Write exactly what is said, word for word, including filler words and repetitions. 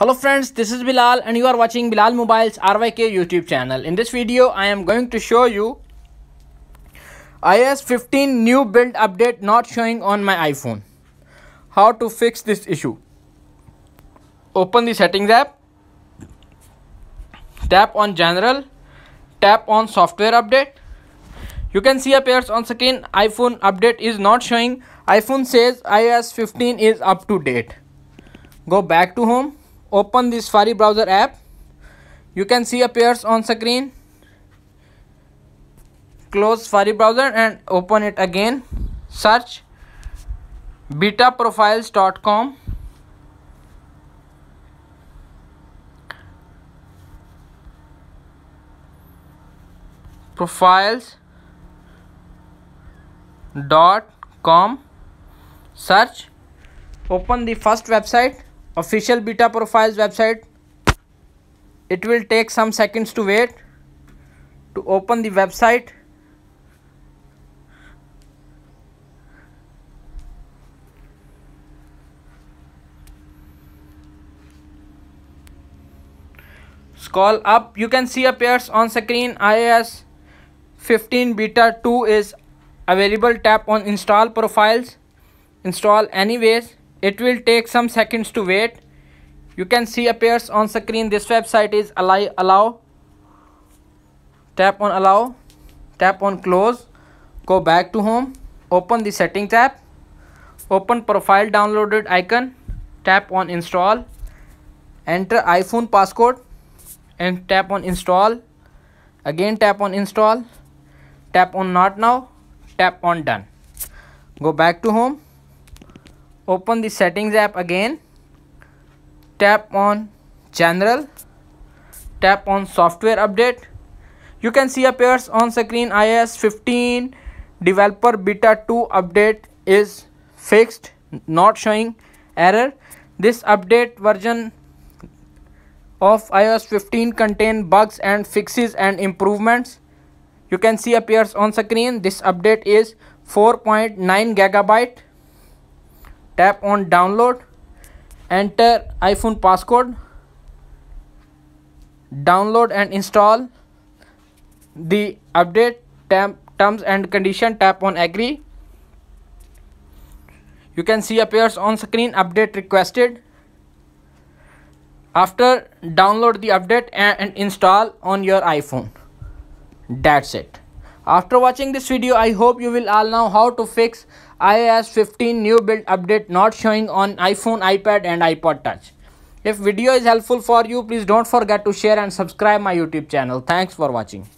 Hello friends, this is Bilal and you are watching Bilal Mobiles R Y K YouTube channel. In this video, I am going to show you i O S fifteen new build update not showing on my iPhone. How to fix this issue. Open the settings app. Tap on general. Tap on software update. You can see appears on screen iPhone update is not showing. iPhone says i O S fifteen is up to date. Go back to home. Open the Safari browser app. You can see appears on screen. Close Safari browser and open it again. Search beta profiles dot com. profiles dot com. Search. Open the first website. Official Beta Profiles website. It will take some seconds to wait to open the website. Scroll up. You can see appears on screen i O S fifteen beta two is available. Tap on install profiles. Install anyways. It will take some seconds to wait. You can see appears on screen. This website is allow, allow. Tap on allow. Tap on close. Go back to home. Open the settings app. Open profile downloaded icon. Tap on install. Enter iPhone passcode and tap on install. Again tap on install. Tap on not now. Tap on done. Go back to home. Open the settings app again. Tap on general. Tap on software update. You can see appears on screen i O S fifteen developer beta two update is fixed, not showing error. This update version of i O S fifteen contain bugs and fixes and improvements. You can see appears on screen. This update is four point nine gigabyte. Tap on download, enter iPhone passcode, download and install the update, tap, terms and condition, tap on agree. You can see appears on screen update requested. After download the update and, and install on your iPhone. That's it. After watching this video, I hope you will all know how to fix i O S fifteen new build update not showing on iPhone, iPad and iPod Touch. If video is helpful for you, please don't forget to share and subscribe my YouTube channel. Thanks for watching.